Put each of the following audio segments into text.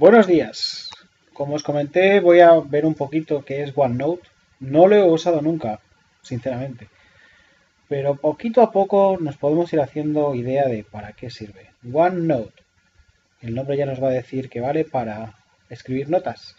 Buenos días. Como os comenté, voy a ver un poquito qué es OneNote. No lo he usado nunca, sinceramente. Pero poquito a poco nos podemos ir haciendo idea de para qué sirve. OneNote. El nombre ya nos va a decir que vale para escribir notas.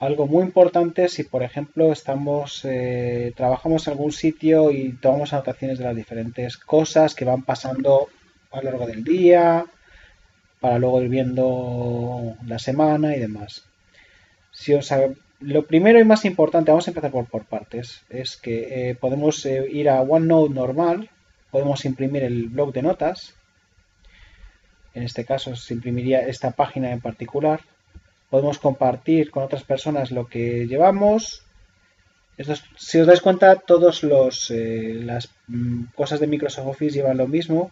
Algo muy importante si, por ejemplo, trabajamos en algún sitio y tomamos anotaciones de las diferentes cosas que van pasando a lo largo del día, para luego ir viendo la semana y demás. Lo primero y más importante, vamos a empezar por partes, es que podemos ir a OneNote normal, podemos imprimir el bloc de notas, en este caso se imprimiría esta página en particular, podemos compartir con otras personas lo que llevamos. Si os dais cuenta, todas las cosas de Microsoft Office llevan lo mismo.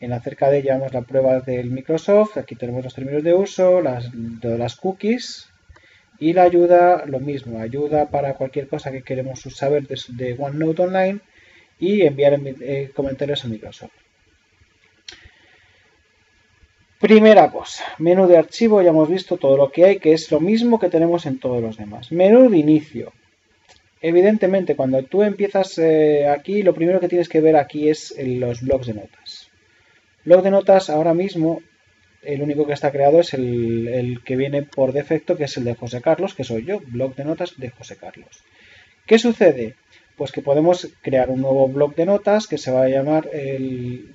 En la cerca de llevamos la prueba del Microsoft, aquí tenemos los términos de uso, las cookies y la ayuda, lo mismo, ayuda para cualquier cosa que queremos saber de OneNote Online y enviar comentarios a Microsoft. Primera cosa, menú de archivo, ya hemos visto todo lo que hay, que es lo mismo que tenemos en todos los demás. Menú de inicio. Evidentemente, cuando tú empiezas aquí, lo primero que tienes que ver aquí es los blocs de notas. Blog de notas, ahora mismo, el único que está creado es el que viene por defecto, que es el de José Carlos, que soy yo, blog de notas de José Carlos. ¿Qué sucede? Pues que podemos crear un nuevo blog de notas que se va a llamar el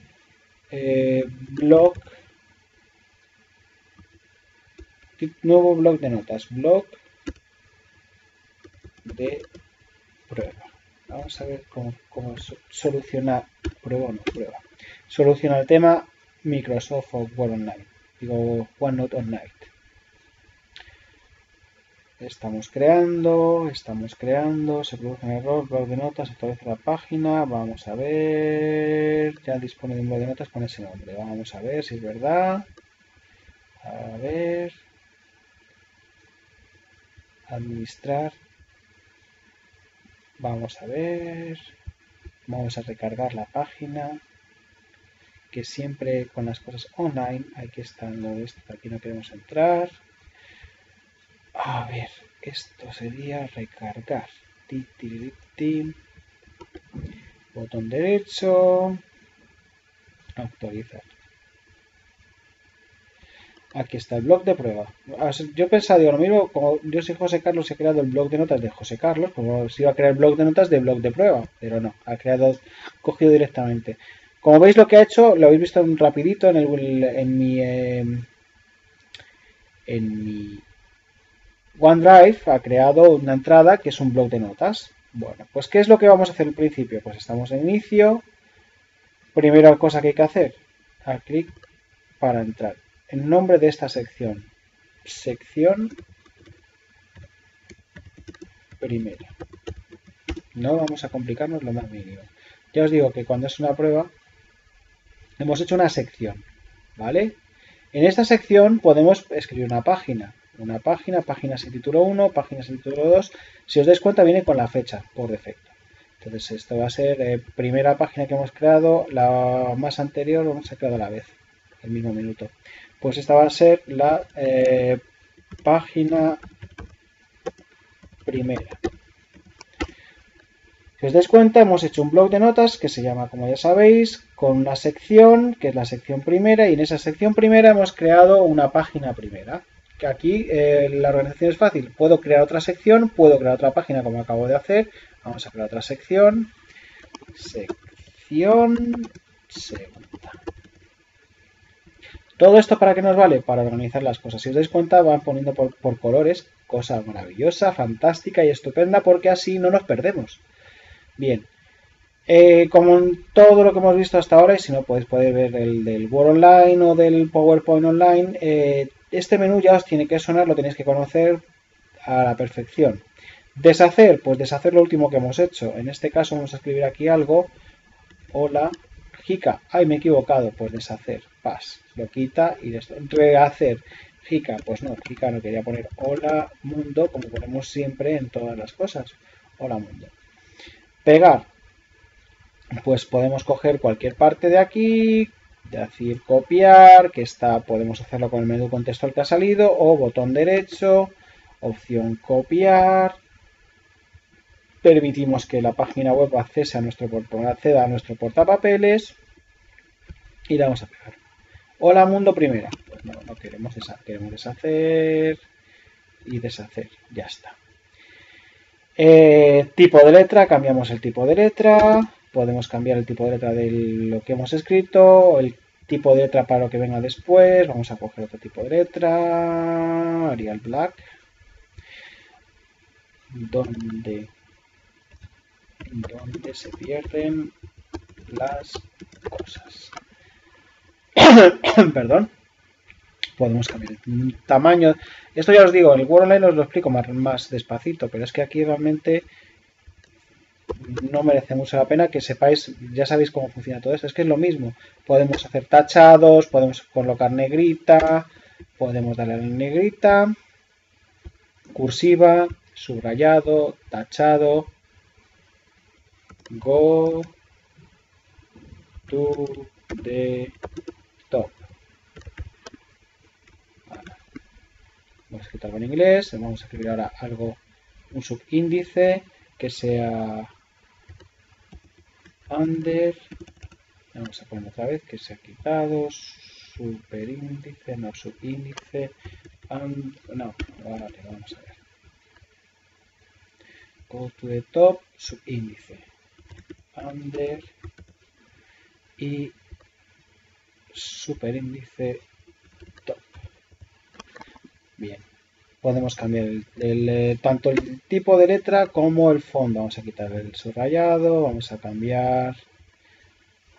nuevo blog de notas, blog de prueba. Vamos a ver cómo solucionar prueba o no prueba. Soluciona el tema Microsoft Word Online, digo OneNote Online. Estamos creando, se produce un error, blog de notas, establece la página, vamos a ver, ya dispone de un blog de notas con ese nombre, vamos a ver si es verdad, a ver, administrar, vamos a ver, vamos a recargar la página. Que siempre con las cosas online, aquí está lo de esto, aquí no queremos entrar. A ver, esto sería recargar. Botón derecho, actualizar. Aquí está el blog de prueba. Yo pensaba, digo, lo mismo, como yo soy José Carlos y he creado el blog de notas de José Carlos, como si iba a crear el blog de notas de blog de prueba, pero no, ha creado, cogido directamente. Como veis lo que ha hecho, lo habéis visto rapidito en mi OneDrive, ha creado una entrada que es un bloc de notas. Bueno, pues ¿qué es lo que vamos a hacer al principio? Pues estamos en inicio, primera cosa que hay que hacer, haz clic para entrar. El nombre de esta sección, sección primera. No vamos a complicarnos lo más mínimo. Ya os digo que cuando es una prueba, hemos hecho una sección, ¿vale? En esta sección podemos escribir una página, página sin título 1, página sin título 2. Si os dais cuenta, viene con la fecha por defecto. Entonces, esto va a ser primera página que hemos creado, la más anterior hemos creado a la vez, el mismo minuto. Pues esta va a ser la página primera. Si os dais cuenta, hemos hecho un blog de notas que se llama, como ya sabéis, con una sección, que es la sección primera, y en esa sección primera hemos creado una página primera. Que aquí la organización es fácil, puedo crear otra sección, puedo crear otra página como acabo de hacer, vamos a crear otra sección, sección segunda. ¿Todo esto para qué nos vale? Para organizar las cosas. Si os dais cuenta, van poniendo por colores, cosa maravillosa, fantástica y estupenda, porque así no nos perdemos. Bien, como en todo lo que hemos visto hasta ahora, y si no podéis poder ver el del Word Online o del PowerPoint Online, este menú ya os tiene que sonar, lo tenéis que conocer a la perfección. Deshacer, pues deshacer lo último que hemos hecho. En este caso vamos a escribir aquí algo, hola, jica, ay me he equivocado, pues deshacer, paz, lo quita y rehacer, jica, pues no, jica no quería poner hola mundo, como ponemos siempre en todas las cosas, hola mundo. Pegar, pues podemos coger cualquier parte de aquí, decir copiar, que está, podemos hacerlo con el menú contextual que ha salido, o botón derecho, opción copiar. Permitimos que la página web acceda a nuestro portapapeles y le vamos a pegar. Hola mundo primera. Pues no, no queremos deshacer, queremos deshacer y deshacer. Ya está. Tipo de letra, cambiamos el tipo de letra. Podemos cambiar el tipo de letra de lo que hemos escrito, el tipo de letra para lo que venga después. Vamos a coger otro tipo de letra, Arial Black. Donde se pierden las cosas. Perdón. Podemos cambiar el tamaño. Esto ya os digo, en el Word Online os lo explico más despacito, pero es que aquí realmente no merece mucho la pena que sepáis, ya sabéis cómo funciona todo esto. Es que es lo mismo. Podemos hacer tachados, podemos colocar negrita, podemos darle a la negrita, cursiva, subrayado, tachado, go to the top. Vamos a escribir algo en inglés, vamos a escribir ahora algo, un subíndice que sea under, vamos a poner otra vez que se ha quitado, superíndice, no, subíndice, no, vale, vamos a ver. Go to the top, subíndice, under y superíndice top. Bien, podemos cambiar tanto el tipo de letra como el fondo. Vamos a quitar el subrayado, vamos a cambiar,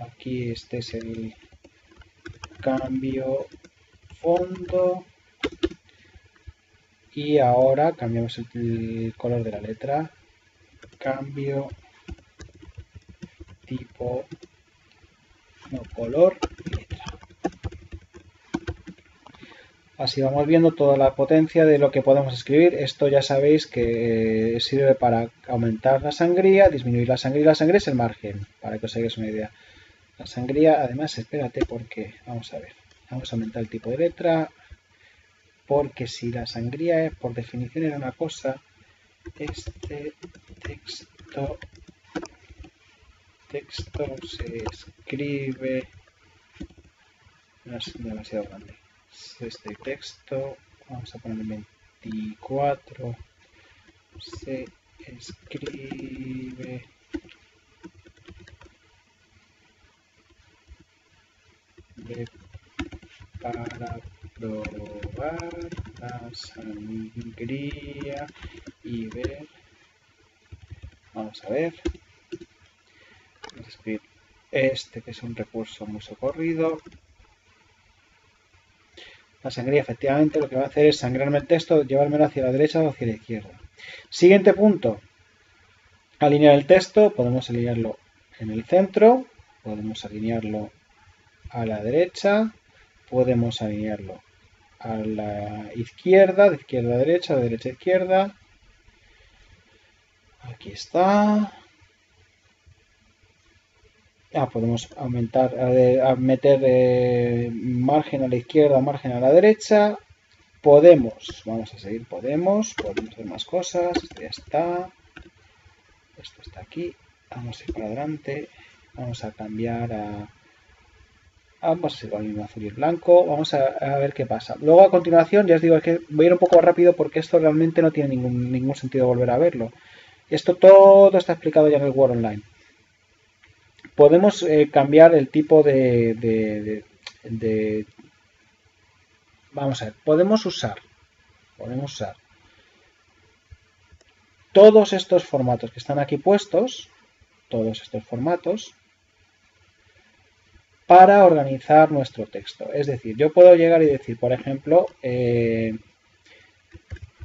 aquí este es el cambio fondo y ahora cambiamos el color de la letra, cambio tipo, no, color y letra. Así vamos viendo toda la potencia de lo que podemos escribir. Esto ya sabéis que sirve para aumentar la sangría, disminuir la sangría. La sangría es el margen, para que os hagáis una idea. La sangría, además, espérate porque, vamos a ver, vamos a aumentar el tipo de letra, porque si la sangría es, por definición, era una cosa, este texto se escribe, no es demasiado grande, este texto, vamos a poner 24, se escribe para probar la sangría y ver, vamos a ver, vamos a escribir este que es un recurso muy socorrido. La sangría efectivamente lo que va a hacer es sangrarme el texto, llevármelo hacia la derecha o hacia la izquierda. Siguiente punto, alinear el texto, podemos alinearlo en el centro, podemos alinearlo a la derecha, podemos alinearlo a la izquierda, de izquierda a derecha, de derecha a izquierda. Aquí está. Ah, podemos aumentar, meter margen a la izquierda, margen a la derecha. Podemos, vamos a seguir, podemos hacer más cosas. Ya está. Esto está aquí. Vamos a ir para adelante. Vamos a cambiar a... Vamos a ir con el mismo azul y el blanco. Vamos a ver qué pasa. Luego a continuación, ya os digo, es que voy a ir un poco rápido porque esto realmente no tiene ningún sentido volver a verlo. Esto todo está explicado ya en el Word Online. Podemos cambiar el tipo de... Vamos a ver, podemos usar todos estos formatos que están aquí puestos, todos estos formatos, para organizar nuestro texto. Es decir, yo puedo llegar y decir, por ejemplo,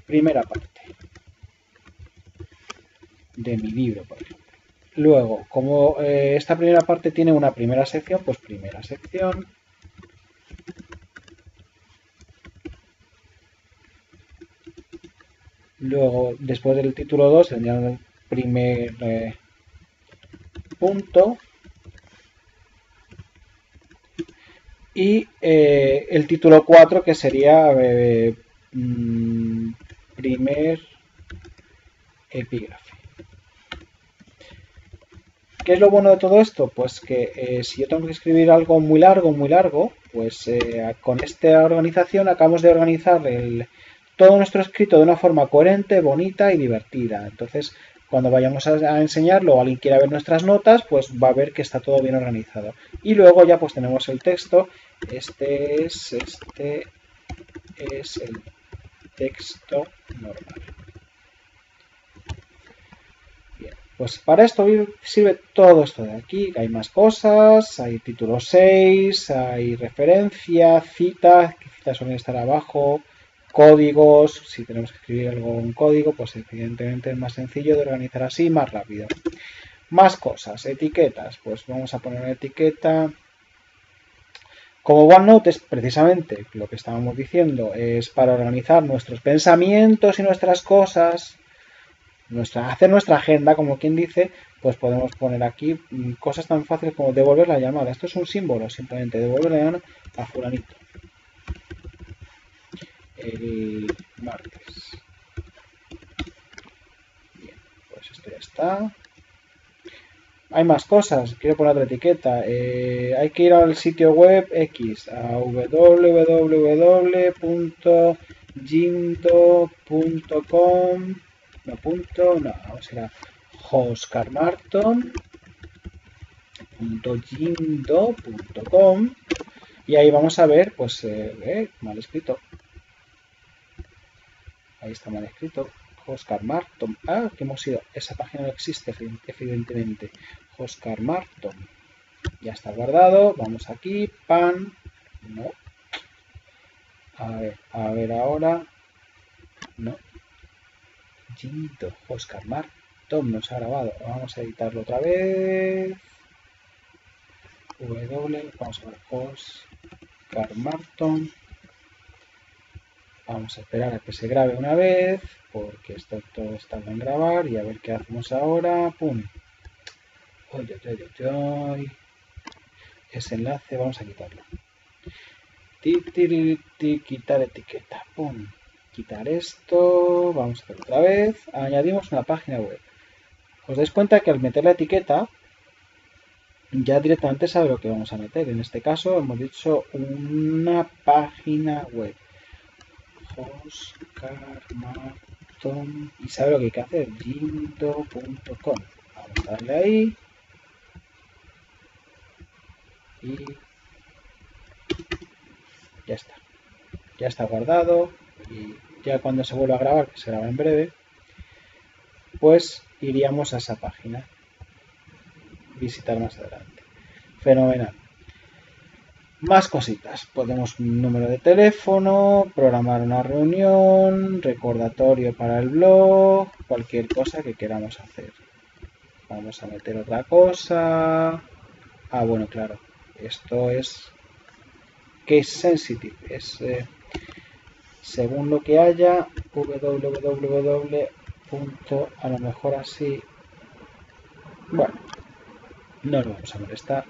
primera parte de mi libro, por ejemplo. Luego, como esta primera parte tiene una primera sección, pues primera sección, luego después del título 2 tendría el primer punto, y el título 4, que sería primer epígrafe. ¿Qué es lo bueno de todo esto? Pues que si yo tengo que escribir algo muy largo, pues con esta organización acabamos de organizar todo nuestro escrito de una forma coherente, bonita y divertida. Entonces, cuando vayamos a enseñarlo o alguien quiera ver nuestras notas, pues va a ver que está todo bien organizado. Y luego ya pues tenemos el texto. Este es el texto normal. Bien, pues para esto sirve todo esto de aquí. Hay más cosas, hay título 6, hay referencia, citas, que citas suelen estar abajo, códigos, si tenemos que escribir algo en código, pues evidentemente es más sencillo de organizar así, más rápido. Más cosas, etiquetas, pues vamos a poner una etiqueta. Como OneNote es precisamente lo que estábamos diciendo, es para organizar nuestros pensamientos y nuestras cosas, hacer nuestra agenda, como quien dice, pues podemos poner aquí cosas tan fáciles como devolver la llamada. Esto es un símbolo, simplemente devolver la llamada a fulanito el martes. Bien, pues esto ya está. Hay más cosas, quiero poner otra etiqueta. Hay que ir al sitio web X, a www.jimdo.com, será joscarmartom.jimdo.com, y ahí vamos a ver, pues, mal escrito. Ahí está mal escrito, Joscarmartom. Ah, que hemos ido. Esa página no existe, evidentemente. Joscarmartom. Ya está guardado. Vamos aquí. Pan. No. A ver ahora. No. Jimdo. Joscarmartom nos ha grabado. Vamos a editarlo otra vez. Vamos a ver. Joscarmartom. Vamos a esperar a que se grabe una vez, porque esto todo está en grabar, y a ver qué hacemos ahora. ¡Pum! Ese enlace vamos a quitarlo. Quitar etiqueta. ¡Pum! Quitar esto. Vamos a hacer otra vez. Añadimos una página web. Os dais cuenta que al meter la etiqueta, ya directamente sabe lo que vamos a meter. En este caso hemos dicho una página web. Joscarmartom, y sabe lo que hay que hacer, jimdo.com. Vamos a darle ahí y ya está, guardado, y ya cuando se vuelva a grabar, que se graba en breve, pues iríamos a esa página, visitar más adelante. Fenomenal. Más cositas, podemos un número de teléfono, programar una reunión, recordatorio para el blog, cualquier cosa que queramos hacer. Vamos a meter otra cosa. Ah, bueno, claro, esto es case sensitive, es según lo que haya, a lo mejor así. Bueno, no nos vamos a molestar.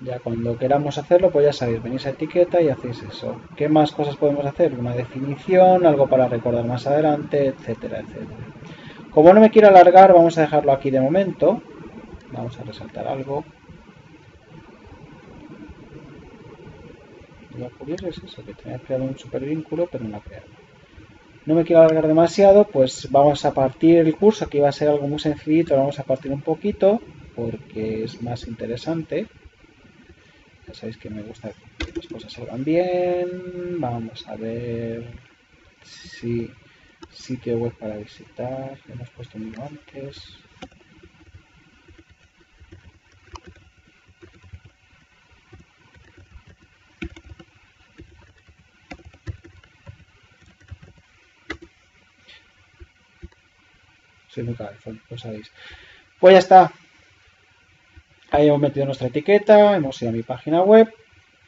Ya cuando queramos hacerlo, pues ya sabéis, venís a etiqueta y hacéis eso. ¿Qué más cosas podemos hacer? Una definición, algo para recordar más adelante, etcétera, etcétera. Como no me quiero alargar, vamos a dejarlo aquí de momento. Vamos a resaltar algo. Lo curioso es eso, que tenía creado un supervínculo, pero no lo ha creado. No me quiero alargar demasiado, pues vamos a partir el curso, que iba a ser algo muy sencillito, lo vamos a partir un poquito, porque es más interesante. Ya sabéis que me gusta que las cosas salgan bien. Vamos a ver si sitio web para visitar. Hemos puesto uno antes. Soy muy cabezón, lo sabéis. Pues ya está. Ahí hemos metido nuestra etiqueta, hemos ido a mi página web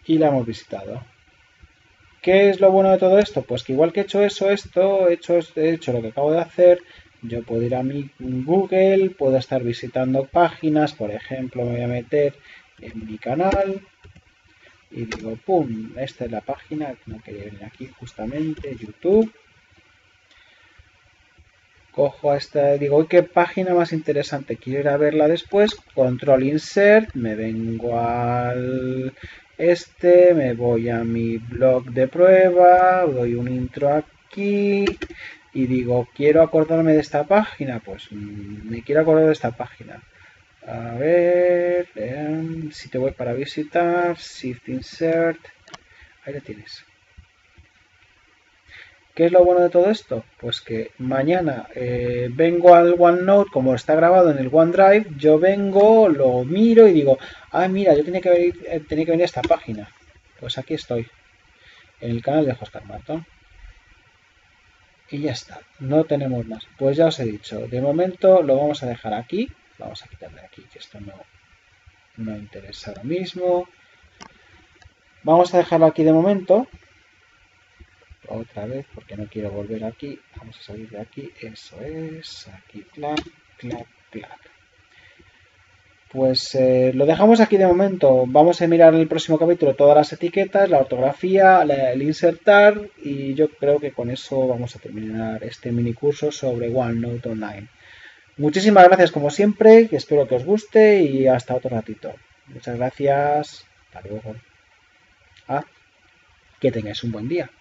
y la hemos visitado. ¿Qué es lo bueno de todo esto? Pues que igual que he hecho he hecho lo que acabo de hacer, yo puedo ir a mi Google, puedo estar visitando páginas, por ejemplo, me voy a meter en mi canal, y digo, ¡pum! Esta es la página que no quería venir aquí, justamente, YouTube. Cojo esta, digo, ¿qué página más interesante? Quiero ir a verla después. Control Insert, me vengo al este, me voy a mi blog de prueba, doy un intro aquí y digo, quiero acordarme de esta página. Pues me quiero acordar de esta página. A ver, si te voy para visitar, Shift Insert, ahí la tienes. ¿Qué es lo bueno de todo esto? Pues que mañana vengo al OneNote, como está grabado en el OneDrive, yo vengo, lo miro y digo, ah, mira, yo tenía que venir a esta página. Pues aquí estoy, en el canal de Joscarmartom. Y ya está, no tenemos más. Pues ya os he dicho, de momento lo vamos a dejar aquí. Vamos a quitarle aquí, que esto no interesa ahora mismo. Vamos a dejarlo aquí de momento. Otra vez, porque no quiero volver aquí. Vamos a salir de aquí. Eso es. Aquí, clac, clac, clac. Pues lo dejamos aquí de momento. Vamos a mirar en el próximo capítulo todas las etiquetas, la ortografía, el insertar. Y yo creo que con eso vamos a terminar este mini curso sobre OneNote Online. Muchísimas gracias como siempre, y espero que os guste y hasta otro ratito. Muchas gracias, hasta luego. Ah, que tengáis un buen día.